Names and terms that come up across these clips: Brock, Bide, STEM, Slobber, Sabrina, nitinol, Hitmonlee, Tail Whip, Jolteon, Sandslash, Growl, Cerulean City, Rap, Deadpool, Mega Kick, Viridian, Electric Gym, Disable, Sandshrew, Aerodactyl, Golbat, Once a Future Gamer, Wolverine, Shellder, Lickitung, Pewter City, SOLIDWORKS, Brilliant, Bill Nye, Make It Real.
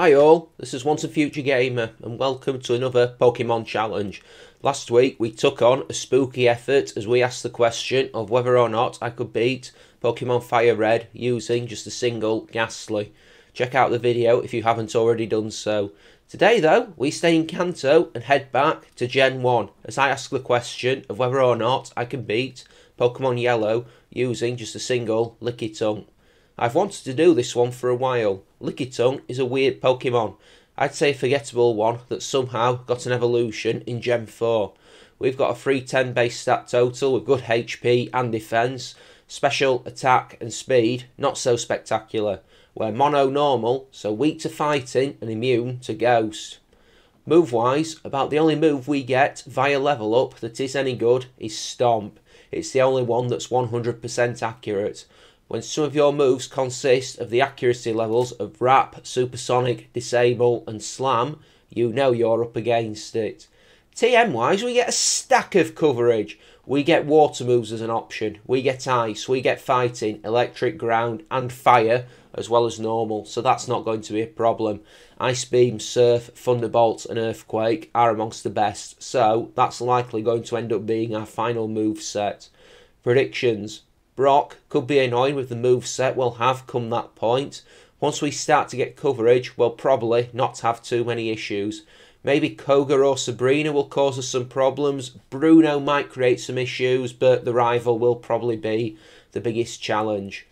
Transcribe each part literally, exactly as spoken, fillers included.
Hi all, this is Once a Future Gamer and welcome to another Pokemon challenge. Last week we took on a spooky effort as we asked the question of whether or not I could beat Pokemon Fire Red using just a single Ghastly. Check out the video if you haven't already done so. Today though, we stay in Kanto and head back to Gen one as I ask the question of whether or not I can beat Pokemon Yellow using just a single Lickitung. I've wanted to do this one for a while. Lickitung is a weird Pokemon. I'd say a forgettable one that somehow got an evolution in Gen four. We've got a three ten base stat total with good H P and defense, special attack and speed, not so spectacular. We're mono normal, so weak to fighting and immune to ghost. Move wise, about the only move we get via level up that is any good is Stomp. It's the only one that's one hundred percent accurate. When some of your moves consist of the accuracy levels of Rap, Supersonic, Disable and Slam, you know you're up against it. T M wise, we get a stack of coverage. We get water moves as an option, we get ice, we get fighting, electric, ground and fire as well as normal, so that's not going to be a problem. Ice Beam, Surf, Thunderbolt and Earthquake are amongst the best, so that's likely going to end up being our final move set. Predictions. Brock could be annoying with the moveset we'll have come that point. Once we start to get coverage, we'll probably not have too many issues. Maybe Koga or Sabrina will cause us some problems. Bruno might create some issues, but the rival will probably be the biggest challenge.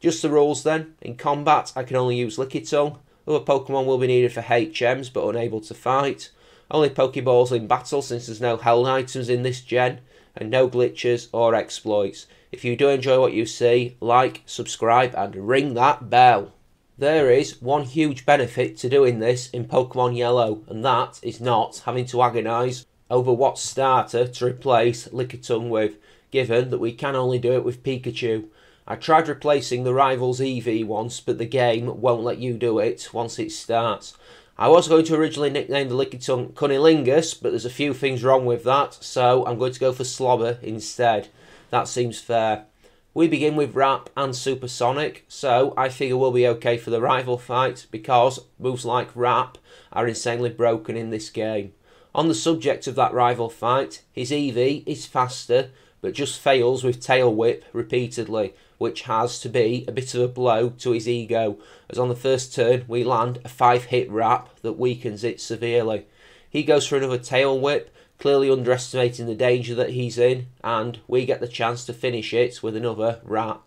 Just the rules then. In combat, I can only use Lickitung. Other Pokemon will be needed for H Ms, but unable to fight. Only Pokeballs in battle since there's no held items in this gen. And no glitches or exploits. If you do enjoy what you see, like, subscribe and ring that bell. There is one huge benefit to doing this in Pokemon Yellow, and that is not having to agonise over what starter to replace Lickitung with, given that we can only do it with Pikachu. I tried replacing the rival's Eevee once, but the game won't let you do it once it starts. I was going to originally nickname the Lickitung Cunnilingus, but there's a few things wrong with that, so I'm going to go for Slobber instead. That seems fair. We begin with Rap and Supersonic, so I figure we'll be okay for the rival fight, because moves like Rap are insanely broken in this game. On the subject of that rival fight, his Eevee is faster, but just fails with Tail Whip repeatedly, which has to be a bit of a blow to his ego, as on the first turn we land a five hit Rap that weakens it severely. He goes for another Tail Whip, clearly underestimating the danger that he's in, and we get the chance to finish it with another Rap.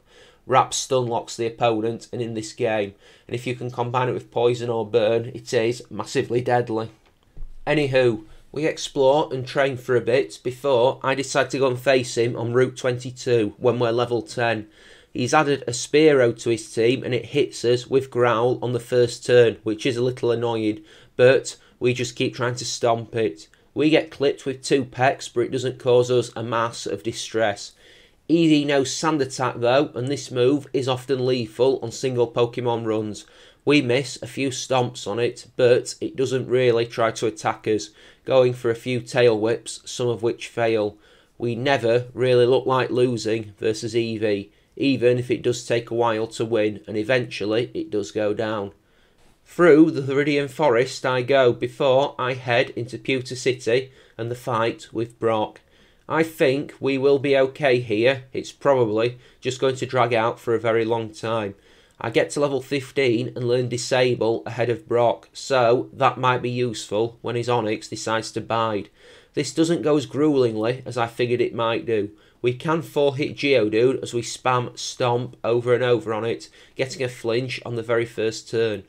Rap stun locks the opponent, and in this game, and if you can combine it with poison or burn, it is massively deadly. Anywho, we explore and train for a bit before I decide to go and face him on Route twenty-two when we're level ten. He's added a Spearow to his team and it hits us with Growl on the first turn, which is a little annoying, but we just keep trying to stomp it. We get clipped with two pecks, but it doesn't cause us a mass of distress. Eevee knows Sand Attack though, and this move is often lethal on single Pokemon runs. We miss a few stomps on it, but it doesn't really try to attack us, going for a few Tail Whips, some of which fail. We never really look like losing versus Eevee, even if it does take a while to win, and eventually it does go down. Through the Theridian Forest I go before I head into Pewter City and the fight with Brock. I think we will be okay here. It's probably just going to drag out for a very long time. I get to level fifteen and learn Disable ahead of Brock, so that might be useful when his Onix decides to Bide. This doesn't go as gruellingly as I figured it might do. We can four hit Geodude as we spam Stomp over and over on it, getting a flinch on the very first turn.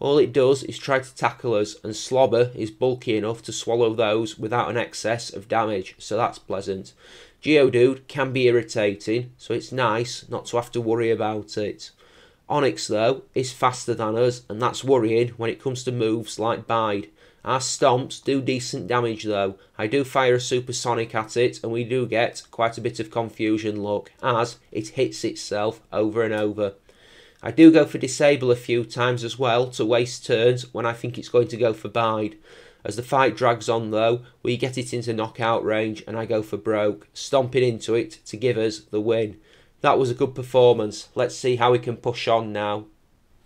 All it does is try to tackle us, and Slobber is bulky enough to swallow those without an excess of damage, so that's pleasant. Geodude can be irritating, so it's nice not to have to worry about it. Onix though is faster than us, and that's worrying when it comes to moves like Bide. Our stomps do decent damage though. I do fire a Supersonic at it and we do get quite a bit of confusion luck as it hits itself over and over. I do go for Disable a few times as well to waste turns when I think it's going to go for Bide. As the fight drags on though, we get it into knockout range and I go for Broke, stomping into it to give us the win. That was a good performance. Let's see how we can push on now.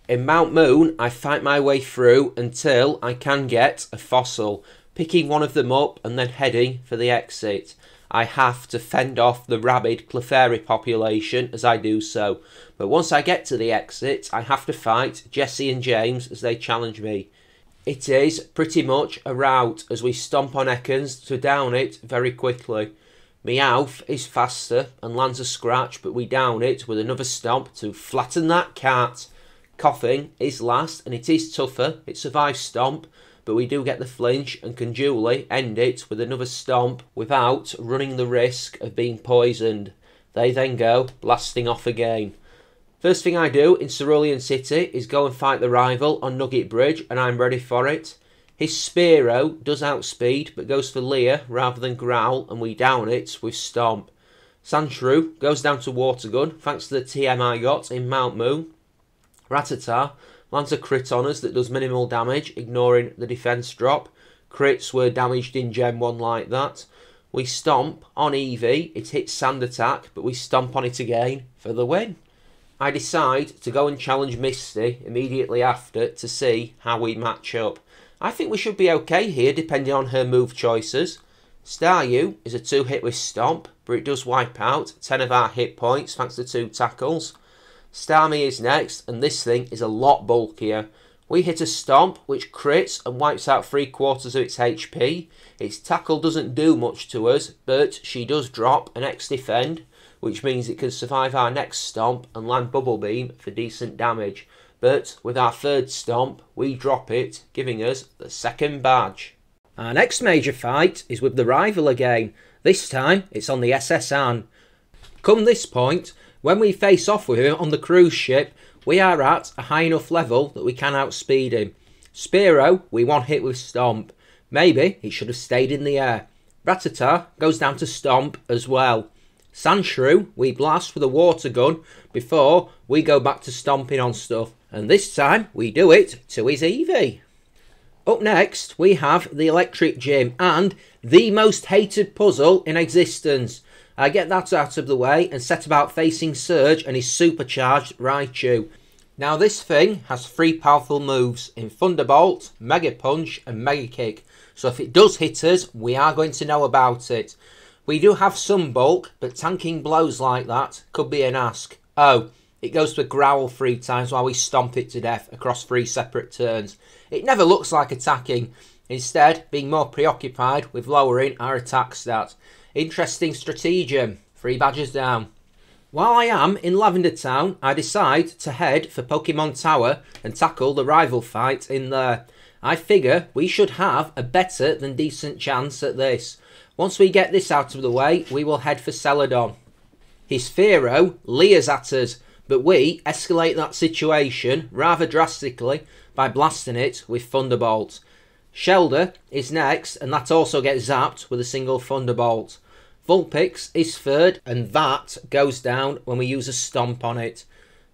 In Mount Moon, I fight my way through until I can get a fossil. Picking one of them up and then heading for the exit. I have to fend off the rabid Clefairy population as I do so. But once I get to the exit, I have to fight Jesse and James as they challenge me. It is pretty much a rout as we stomp on Ekans to down it very quickly. Meowth is faster and lands a scratch, but we down it with another stomp to flatten that cat. Coughing is last and it is tougher. It survives stomp. But we do get the flinch and can duly end it with another stomp without running the risk of being poisoned. They then go blasting off again. First thing I do in Cerulean City is go and fight the rival on Nugget Bridge, and I'm ready for it. His Spearow does outspeed but goes for Leer rather than Growl, and we down it with stomp. Sandshrew goes down to Watergun thanks to the T M I got in Mount Moon. Rattata lands a crit on us that does minimal damage, ignoring the defence drop. Crits were damaged in Gen one like that. We stomp on Eevee, it hits Sand Attack, but we stomp on it again for the win. I decide to go and challenge Misty immediately after to see how we match up. I think we should be okay here depending on her move choices. Staryu is a two hit with stomp, but it does wipe out ten of our hit points thanks to two tackles. Starmie is next, and this thing is a lot bulkier. We hit a stomp, which crits and wipes out three quarters of its H P. Its tackle doesn't do much to us, but she does drop an X defend, which means it can survive our next stomp and land Bubble Beam for decent damage. But with our third stomp, we drop it, giving us the second badge. Our next major fight is with the rival again. This time, it's on the S S N. Come this point, when we face off with him on the cruise ship, we are at a high enough level that we can outspeed him. Spearow, we one hit with stomp. Maybe he should have stayed in the air. Rattata goes down to stomp as well. Sandshrew, we blast with a water gun before we go back to stomping on stuff. And this time we do it to his Eevee. Up next we have the Electric Gym and the most hated puzzle in existence. I get that out of the way and set about facing Surge and his supercharged Raichu. Now this thing has three powerful moves in Thunderbolt, Mega Punch and Mega Kick. So if it does hit us, we are going to know about it. We do have some bulk, but tanking blows like that could be an ask. Oh, it goes for Growl three times while we stomp it to death across three separate turns. It never looks like attacking, instead being more preoccupied with lowering our attack stat. Interesting stratagem. Three badges down. While I am in Lavender Town, I decide to head for Pokemon Tower and tackle the rival fight in there. I figure we should have a better than decent chance at this. Once we get this out of the way, we will head for Celadon. His Fearow leers at us, but we escalate that situation rather drastically by blasting it with Thunderbolt. Shellder is next, and that also gets zapped with a single Thunderbolt. Vulpix is third, and that goes down when we use a stomp on it.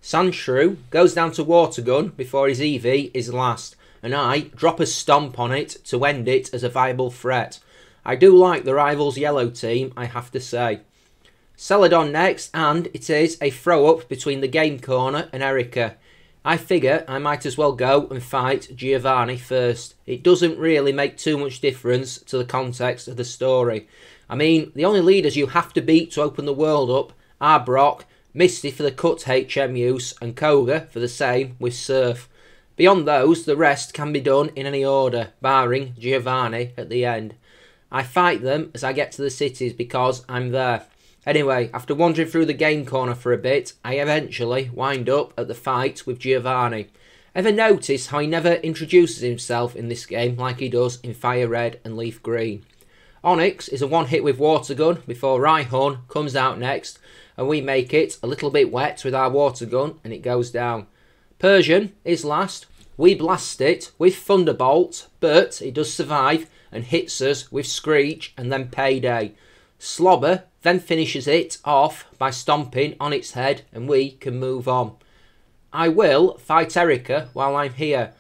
Sandshrew goes down to Watergun before his Eevee is last, and I drop a stomp on it to end it as a viable threat. I do like the rival's yellow team, I have to say. Celadon next, and it is a throw-up between the Game Corner and Erika. I figure I might as well go and fight Giovanni first. It doesn't really make too much difference to the context of the story. I mean, the only leaders you have to beat to open the world up are Brock, Misty for the cut H M use, and Koga for the same with Surf. Beyond those, the rest can be done in any order, barring Giovanni at the end. I fight them as I get to the cities because I'm there. Anyway, after wandering through the Game Corner for a bit, I eventually wind up at the fight with Giovanni. Ever notice how he never introduces himself in this game like he does in Fire Red and Leaf Green? Onix is a one hit with Water Gun before Rhyhorn comes out next, and we make it a little bit wet with our Water Gun and it goes down. Persian is last. We blast it with Thunderbolt, but it does survive and hits us with Screech and then Payday. Slobber then finishes it off by stomping on its head and we can move on. I will fight Erika while I'm here.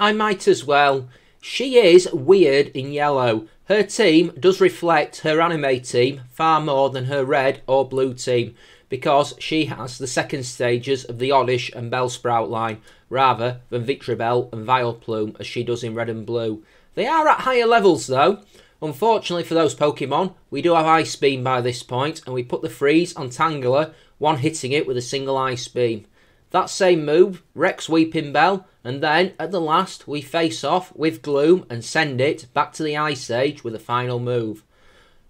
I might as well. She is weird in yellow. Her team does reflect her anime team far more than her red or blue team because she has the second stages of the Oddish and Bellsprout line, rather than Victoribel and Vileplume as she does in Red and Blue. They are at higher levels though. Unfortunately for those Pokemon, we do have Ice Beam by this point, and we put the freeze on Tangela, one hitting it with a single Ice Beam. That same move, Rex Weeping Bell, and then at the last we face off with Gloom and send it back to the Ice Age with a final move.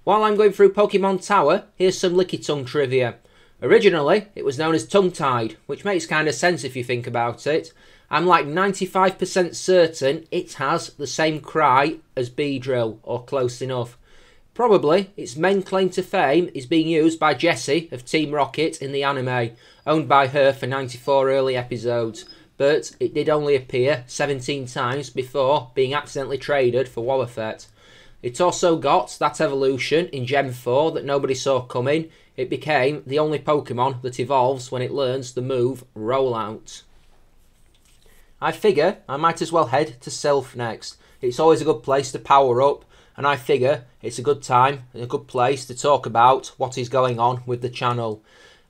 While I'm going through Pokemon Tower, here's some Lickitung trivia. Originally, it was known as Tongue-Tied, which makes kind of sense if you think about it. I'm like ninety-five percent certain it has the same cry as Beedrill, or close enough. Probably, its main claim to fame is being used by Jessie of Team Rocket in the anime, owned by her for ninety-four early episodes, but it did only appear seventeen times before being accidentally traded for Wobbuffet. It also got that evolution in Gen four that nobody saw coming. It became the only Pokemon that evolves when it learns the move Rollout. I figure I might as well head to Sylph next. It's always a good place to power up, and I figure it's a good time and a good place to talk about what is going on with the channel.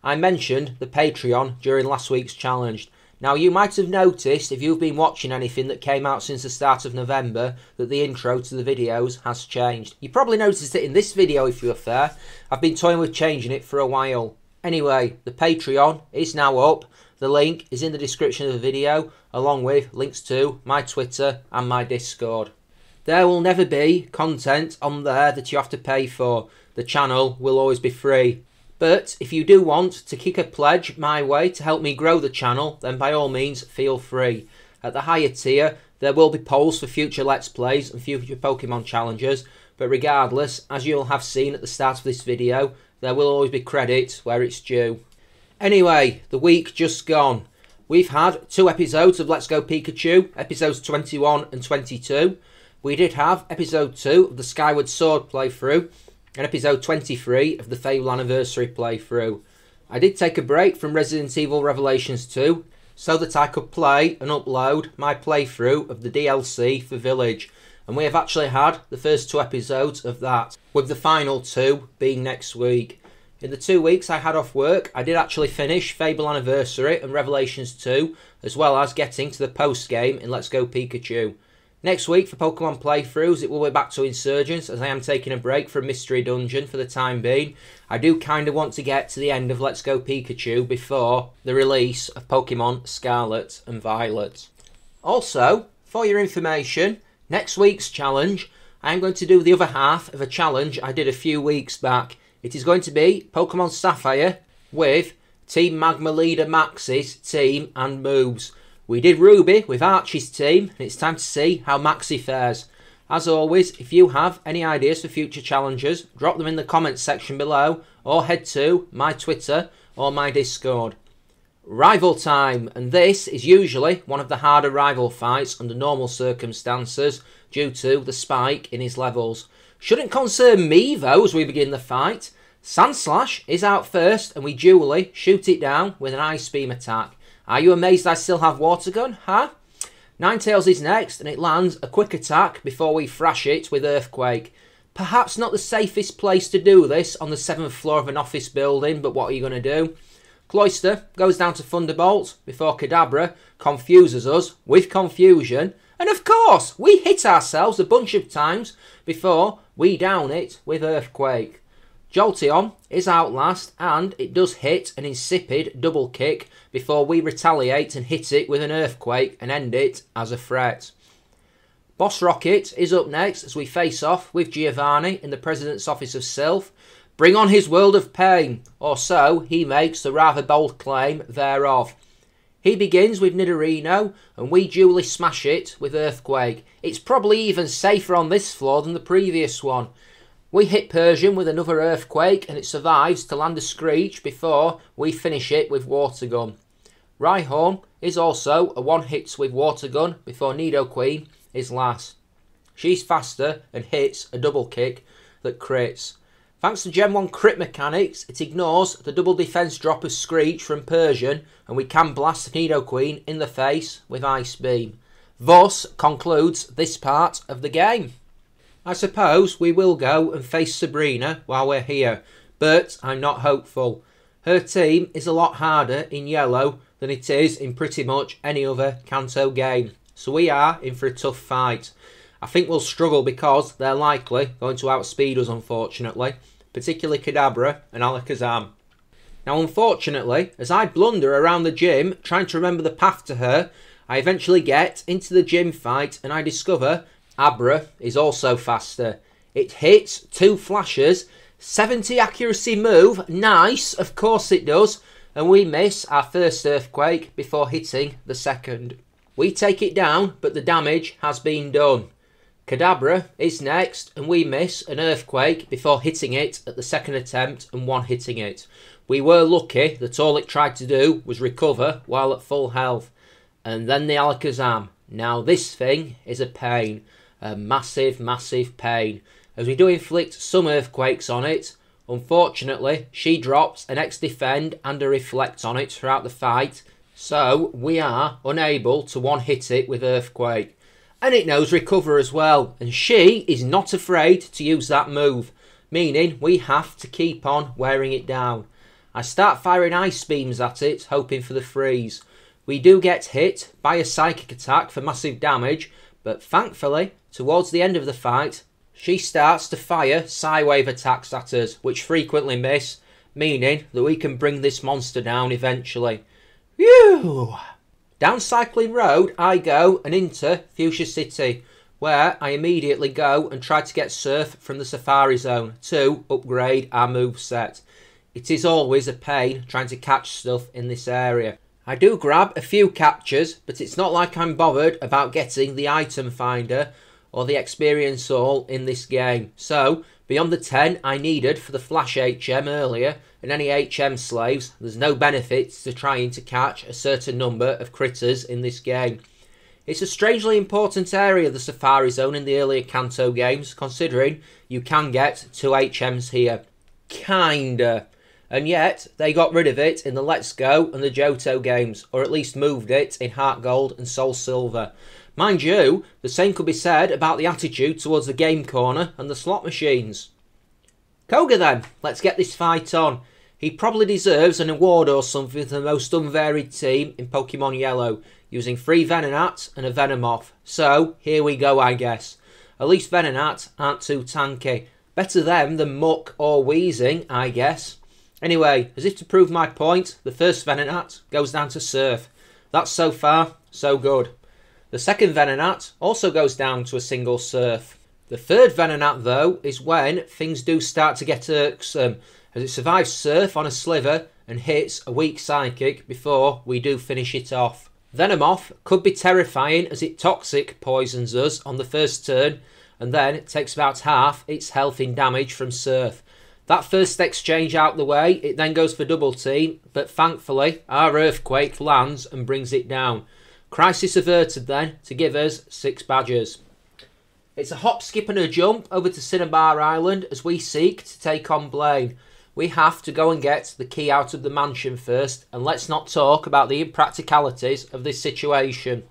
I mentioned the Patreon during last week's challenge. Now you might have noticed, if you've been watching anything that came out since the start of November, that the intro to the videos has changed. You probably noticed it in this video if you were fair. I've been toying with changing it for a while. Anyway, the Patreon is now up. The link is in the description of the video, along with links to my Twitter and my Discord. There will never be content on there that you have to pay for. The channel will always be free. But if you do want to kick a pledge my way to help me grow the channel, then by all means feel free. At the higher tier, there will be polls for future Let's Plays and future Pokemon challenges, but regardless, as you'll have seen at the start of this video, there will always be credit where it's due. Anyway, the week just gone. We've had two episodes of Let's Go Pikachu, episodes twenty-one and twenty-two. We did have episode two of the Skyward Sword playthrough, and episode twenty-three of the Fable Anniversary playthrough. I did take a break from Resident Evil Revelations two so that I could play and upload my playthrough of the D L C for Village, and we have actually had the first two episodes of that, with the final two being next week. In the two weeks I had off work, I did actually finish Fable Anniversary and Revelations two, as well as getting to the post game in Let's Go Pikachu. Next week for Pokemon playthroughs it will be back to Insurgents, as I am taking a break from Mystery Dungeon for the time being. I do kind of want to get to the end of Let's Go Pikachu before the release of Pokemon Scarlet and Violet. Also, for your information, next week's challenge, I am going to do the other half of a challenge I did a few weeks back. It is going to be Pokemon Sapphire with Team Magma Leader Max's team and moves. We did Ruby with Archie's team, and it's time to see how Maxie fares. As always, if you have any ideas for future challenges, drop them in the comments section below, or head to my Twitter or my Discord. Rival time, and this is usually one of the harder rival fights under normal circumstances due to the spike in his levels. Shouldn't concern me though as we begin the fight. Sandslash is out first, and we duly shoot it down with an Ice Beam attack. Are you amazed I still have Watergun, huh? Ninetales is next, and it lands a quick attack before we thrash it with Earthquake. Perhaps not the safest place to do this on the seventh floor of an office building, but what are you going to do? Cloyster goes down to Thunderbolt before Kadabra confuses us with confusion. And of course, we hit ourselves a bunch of times before we down it with Earthquake. Jolteon is out last, and it does hit an insipid double kick before we retaliate and hit it with an Earthquake and end it as a threat. Boss Rocket is up next as we face off with Giovanni in the President's Office of Sylph. Bring on his world of pain, or so he makes the rather bold claim thereof. He begins with Nidorino, and we duly smash it with Earthquake. It's probably even safer on this floor than the previous one. We hit Persian with another Earthquake, and it survives to land a Screech before we finish it with Watergun. Rhyhorn is also a one hit with Watergun before Nidoqueen is last. She's faster and hits a double kick that crits. Thanks to Gen one crit mechanics, it ignores the double defense drop of Screech from Persian, and we can blast Nidoqueen in the face with Ice Beam. Thus concludes this part of the game. I suppose we will go and face Sabrina while we're here, but I'm not hopeful. Her team is a lot harder in Yellow than it is in pretty much any other Kanto game. So we are in for a tough fight. I think we'll struggle because they're likely going to outspeed us, unfortunately. Particularly Kadabra and Alakazam. Now unfortunately, as I blunder around the gym trying to remember the path to her, I eventually get into the gym fight and I discover Abra is also faster. It hits, two flashes, seventy accuracy move, nice, of course it does, and we miss our first Earthquake before hitting the second. We take it down, but the damage has been done. Kadabra is next, and we miss an Earthquake before hitting it at the second attempt and one hitting it. We were lucky that all it tried to do was recover while at full health. And then the Alakazam. Now this thing is a pain. A massive, massive pain. As we do inflict some Earthquakes on it, unfortunately she drops an X-Defend and a Reflect on it throughout the fight. So we are unable to one-hit it with Earthquake. And it knows Recover as well. And she is not afraid to use that move. Meaning we have to keep on wearing it down. I start firing Ice Beams at it, hoping for the freeze. We do get hit by a Psychic attack for massive damage, but thankfully, towards the end of the fight, she starts to fire Psywave attacks at us, which frequently miss, meaning that we can bring this monster down eventually. Phew! Down Cycling Road I go and into Fuchsia City, where I immediately go and try to get Surf from the Safari Zone to upgrade our moveset. It is always a pain trying to catch stuff in this area. I do grab a few captures, but it's not like I'm bothered about getting the item finder or the experience all in this game. So, beyond the ten I needed for the Flash H M earlier, and any H M slaves, there's no benefit to trying to catch a certain number of critters in this game. It's a strangely important area, the Safari Zone, in the earlier Kanto games, considering you can get two H Ms here. Kinda. And yet, they got rid of it in the Let's Go and the Johto games, or at least moved it in Heart Gold and Soul Silver. Mind you, the same could be said about the attitude towards the Game Corner and the slot machines. Koga then, let's get this fight on. He probably deserves an award or something for the most unvaried team in Pokemon Yellow, using three Venonat and a Venomoth. So, here we go I guess. At least Venonat aren't too tanky. Better them than Muck or Weezing, I guess. Anyway, as if to prove my point, the first Venonat goes down to Surf. That's so far, so good. The second Venonat also goes down to a single Surf. The third Venonat, though, is when things do start to get irksome, as it survives Surf on a sliver and hits a weak Psychic before we do finish it off. Venomoth could be terrifying as it Toxic poisons us on the first turn, and then it takes about half its health in damage from Surf. That first exchange out the way, it then goes for double team, but thankfully our Earthquake lands and brings it down. Crisis averted then to give us six badges. It's a hop, skip and a jump over to Cinnabar Island as we seek to take on Blaine. We have to go and get the key out of the mansion first, and let's not talk about the impracticalities of this situation.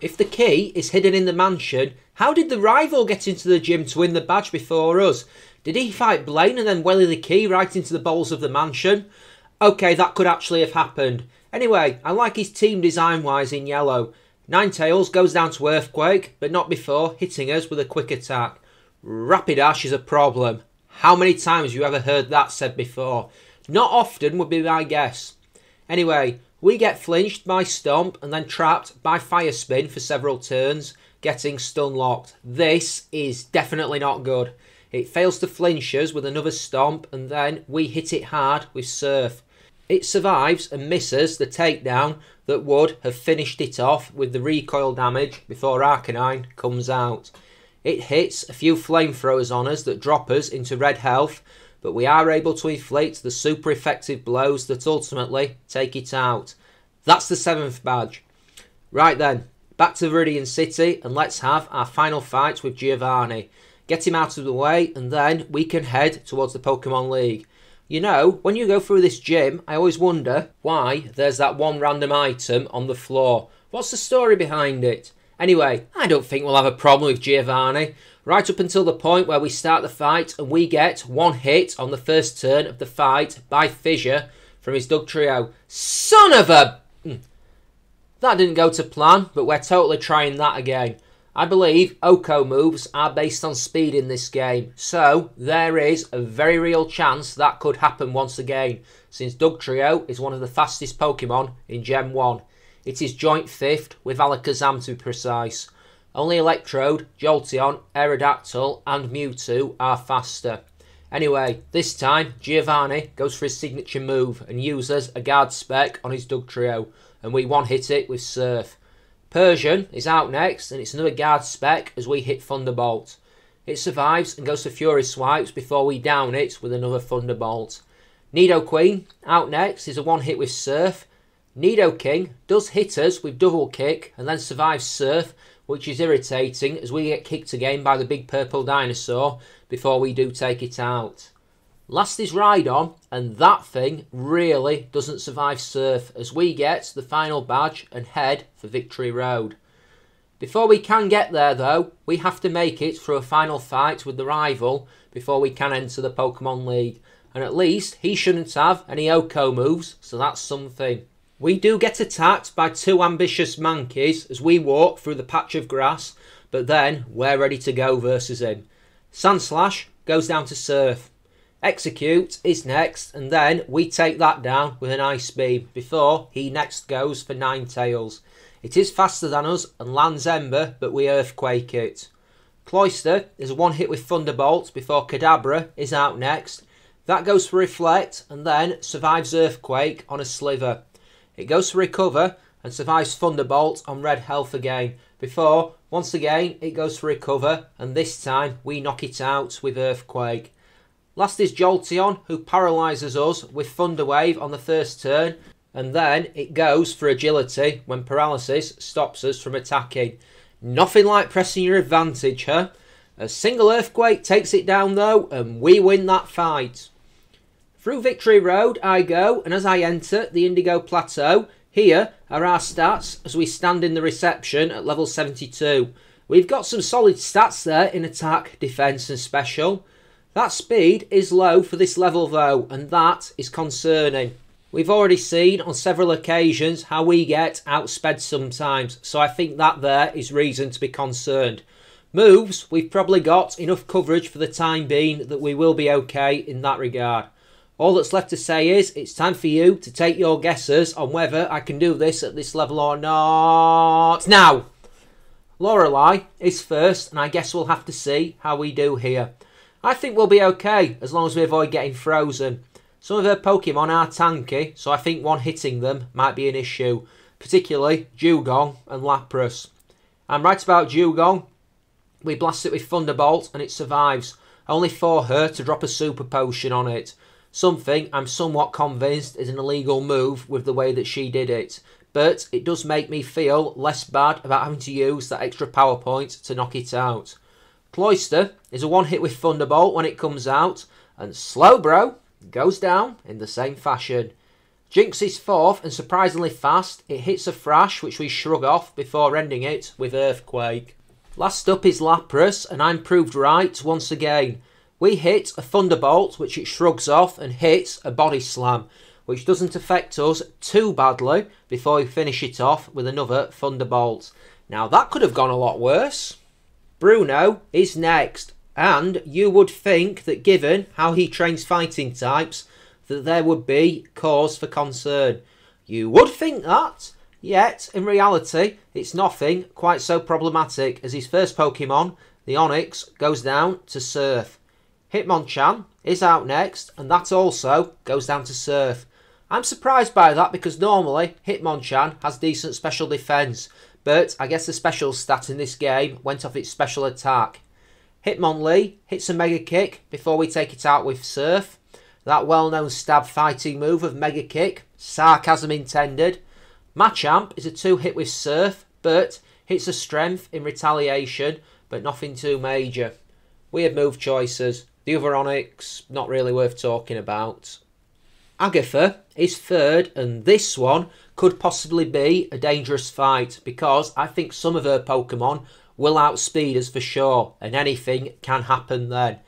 If the key is hidden in the mansion, how did the rival get into the gym to win the badge before us? Did he fight Blaine and then welly the key right into the bowels of the mansion? Okay, that could actually have happened. Anyway, I like his team design-wise in Yellow. Ninetales goes down to Earthquake, but not before hitting us with a quick attack. Rapidash is a problem. How many times have you ever heard that said before? Not often would be my guess. Anyway, we get flinched by Stomp and then trapped by Fire Spin for several turns, getting stun locked. This is definitely not good. It fails to flinch us with another Stomp, and then we hit it hard with Surf. It survives and misses the takedown that would have finished it off with the recoil damage before Arcanine comes out. It hits a few flamethrowers on us that drop us into red health, but we are able to inflict the super effective blows that ultimately take it out. That's the seventh badge. Right then, back to Viridian City, and let's have our final fight with Giovanni. Get him out of the way, and then we can head towards the Pokemon League. You know, when you go through this gym, I always wonder why there's that one random item on the floor. What's the story behind it? Anyway, I don't think we'll have a problem with Giovanni. Right up until the point where we start the fight, and we get one hit on the first turn of the fight by Fissure from his Dugtrio. Son of a... That didn't go to plan, but we're totally trying that again. I believe Oko moves are based on speed in this game, so there is a very real chance that could happen once again, since Dugtrio is one of the fastest Pokemon in Gen one. It is joint fifth with Alakazam to be precise. Only Electrode, Jolteon, Aerodactyl and Mewtwo are faster. Anyway, this time Giovanni goes for his signature move and uses a guard spec on his Dugtrio, and we one hit it with Surf. Persian is out next, and it's another guard spec as we hit Thunderbolt. It survives and goes to Fury Swipes before we down it with another Thunderbolt. Nidoqueen out next is a one hit with Surf. Nidoking does hit us with Double Kick and then survives Surf, which is irritating as we get kicked again by the big purple dinosaur before we do take it out. Last is Rhydon, and that thing really doesn't survive Surf as we get the final badge and head for Victory Road. Before we can get there though, we have to make it through a final fight with the rival before we can enter the Pokemon League, and at least he shouldn't have any Oko moves, so that's something. We do get attacked by two ambitious Mankeys as we walk through the patch of grass, but then we're ready to go versus him. Sandslash goes down to Surf. Execute is next, and then we take that down with an Ice Beam before he next goes for Ninetales. It is faster than us and lands Ember, but we Earthquake it. Cloyster is a one hit with Thunderbolt before Kadabra is out next. That goes for Reflect and then survives Earthquake on a sliver. It goes for Recover and survives Thunderbolt on red health again before once again it goes for Recover, and this time we knock it out with Earthquake. Last is Jolteon, who paralyses us with Thunder Wave on the first turn, and then it goes for Agility when paralysis stops us from attacking. Nothing like pressing your advantage, huh? A single Earthquake takes it down though, and we win that fight. Through Victory Road I go, and as I enter the Indigo Plateau, here are our stats as we stand in the reception at level seventy-two. We've got some solid stats there in attack, defence and special. That speed is low for this level though, and that is concerning. We've already seen on several occasions how we get outsped sometimes, so I think that there is reason to be concerned. Moves, we've probably got enough coverage for the time being that we will be okay in that regard. All that's left to say is, it's time for you to take your guesses on whether I can do this at this level or not. Now! Lorelei is first, and I guess we'll have to see how we do here. I think we'll be okay as long as we avoid getting frozen. Some of her Pokemon are tanky, so I think one hitting them might be an issue, particularly Dewgong and Lapras. I'm right about Dewgong. We blast it with Thunderbolt and it survives, only for her to drop a Super Potion on it. Something I'm somewhat convinced is an illegal move with the way that she did it, but it does make me feel less bad about having to use that extra power point to knock it out. Cloyster is a one hit with Thunderbolt when it comes out, and Slowbro goes down in the same fashion. Jinx is fourth and surprisingly fast. It hits a Thrash, which we shrug off before ending it with Earthquake. Last up is Lapras, and I'm proved right once again. We hit a Thunderbolt, which it shrugs off, and hits a Body Slam, which doesn't affect us too badly before we finish it off with another Thunderbolt. Now that could have gone a lot worse. Bruno is next, and you would think that given how he trains fighting types that there would be cause for concern. You would think that, yet in reality it's nothing quite so problematic as his first Pokemon, the Onix, goes down to Surf. Hitmonchan is out next, and that also goes down to Surf. I'm surprised by that because normally Hitmonchan has decent special defence, but I guess the special stat in this game went off its special attack. Hitmonlee hits a Mega Kick before we take it out with Surf. That well-known stab fighting move of Mega Kick, sarcasm intended. Machamp is a two-hit with Surf, but hits a Strength in retaliation, but nothing too major. Weird move choices. The other Onix, not really worth talking about. Agatha is third, and this one could possibly be a dangerous fight because I think some of her Pokemon will outspeed us for sure, and anything can happen then.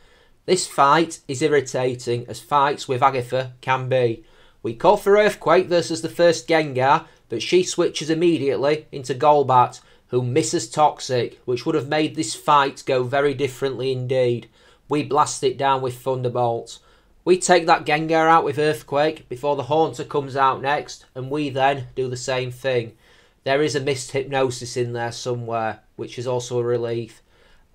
This fight is irritating as fights with Agatha can be. We call for Earthquake versus the first Gengar, but she switches immediately into Golbat, who misses Toxic, which would have made this fight go very differently indeed. We blast it down with Thunderbolt. We take that Gengar out with Earthquake before the Haunter comes out next, and we then do the same thing. There is a Mist Hypnosis in there somewhere, which is also a relief.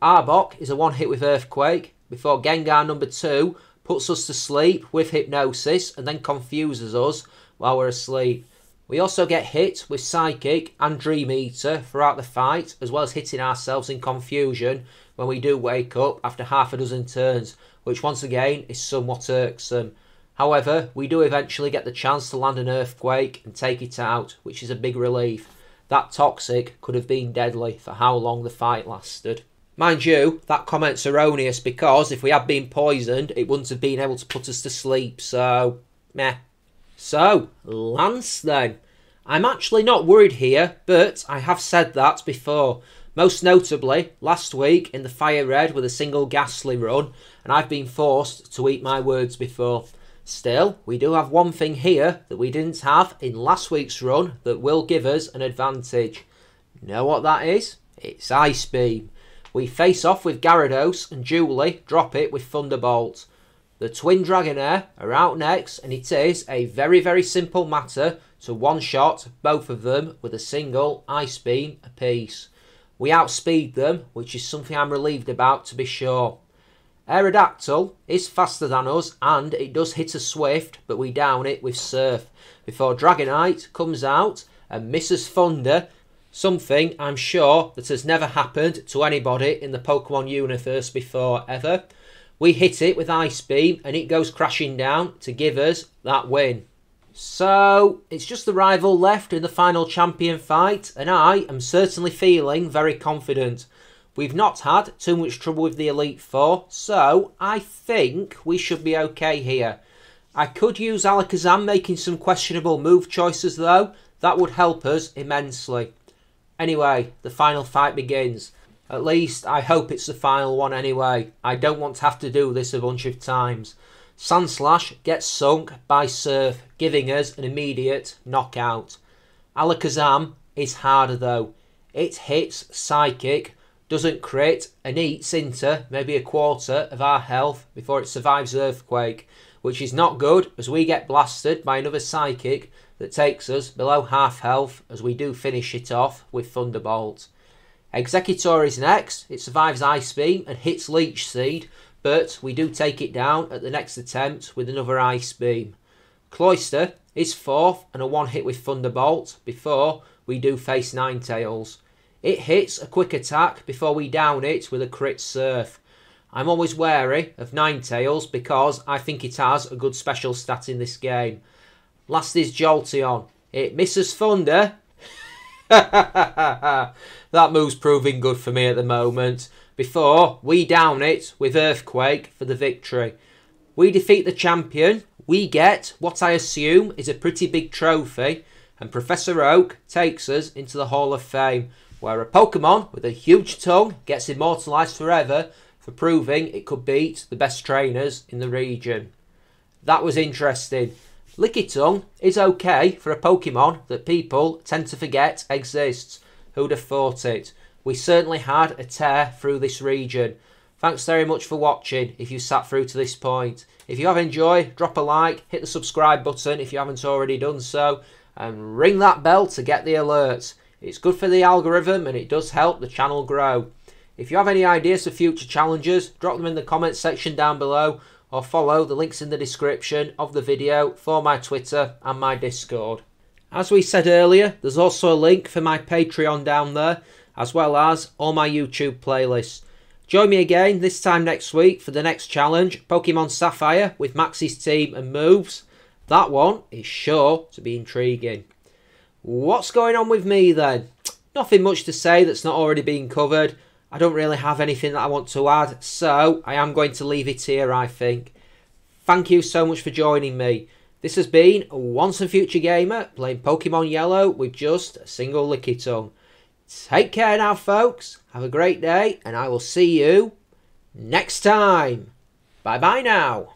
Arbok is a one hit with Earthquake before Gengar number two puts us to sleep with Hypnosis and then confuses us while we're asleep. We also get hit with Psychic and Dream Eater throughout the fight, as well as hitting ourselves in confusion when we do wake up after half a dozen turns, which once again is somewhat irksome. However, we do eventually get the chance to land an Earthquake and take it out, which is a big relief. That Toxic could have been deadly for how long the fight lasted. Mind you, that comment's erroneous, because if we had been poisoned, it wouldn't have been able to put us to sleep, so meh. So, Lance then. I'm actually not worried here, but I have said that before. Most notably, last week in the Fire Red with a single Ghastly run, and I've been forced to eat my words before. Still, we do have one thing here that we didn't have in last week's run that will give us an advantage. Know what that is? It's Ice Beam. We face off with Gyarados and Julie drop it with Thunderbolt. The Twin Dragonair are out next, and it is a very very simple matter to one-shot both of them with a single Ice Beam apiece. We outspeed them, which is something I'm relieved about to be sure. Aerodactyl is faster than us, and it does hit us swift, but we down it with Surf before Dragonite comes out and misses Thunder, something I'm sure that has never happened to anybody in the Pokemon universe before, ever. We hit it with Ice Beam and it goes crashing down to give us that win. So it's just the rival left in the final champion fight, and I am certainly feeling very confident. We've not had too much trouble with the Elite Four, so I think we should be okay here. I could use Alakazam making some questionable move choices though. That would help us immensely. Anyway, the final fight begins. At least, I hope it's the final one anyway. I don't want to have to do this a bunch of times. Sandslash gets sunk by Surf, giving us an immediate knockout. Alakazam is harder though. It hits Psychic, doesn't crit, and eats into maybe a quarter of our health before it survives Earthquake, which is not good as we get blasted by another Psychic that takes us below half health as we do finish it off with Thunderbolt. Executor is next. It survives Ice Beam and hits Leech Seed, but we do take it down at the next attempt with another Ice Beam. Cloyster is fourth and a one hit with Thunderbolt before we do face Ninetales. It hits a quick attack before we down it with a crit Surf. I'm always wary of Ninetales because I think it has a good special stat in this game. Last is Jolteon. It misses Thunder. That move's proving good for me at the moment. Before we down it with Earthquake for the victory. We defeat the champion. We get what I assume is a pretty big trophy. And Professor Oak takes us into the Hall of Fame, where a Pokemon with a huge tongue gets immortalised forever for proving it could beat the best trainers in the region. That was interesting. Lickitung is okay for a Pokemon that people tend to forget exists. Who'd have thought it? We certainly had a tear through this region. Thanks very much for watching if you sat through to this point. If you have enjoyed, drop a like, hit the subscribe button if you haven't already done so, and ring that bell to get the alerts. It's good for the algorithm and it does help the channel grow. If you have any ideas for future challenges, drop them in the comments section down below, or follow the links in the description of the video for my Twitter and my Discord. As we said earlier, there's also a link for my Patreon down there, as well as all my YouTube playlists. Join me again this time next week for the next challenge, Pokemon Sapphire with Max's team and moves. That one is sure to be intriguing. What's going on with me then? Nothing much to say that's not already been covered. I don't really have anything that I want to add, so I am going to leave it here, I think. Thank you so much for joining me. This has been Once a Future Gamer playing Pokemon Yellow with just a single Lickitung. Take care now, folks. Have a great day, and I will see you next time. Bye-bye now.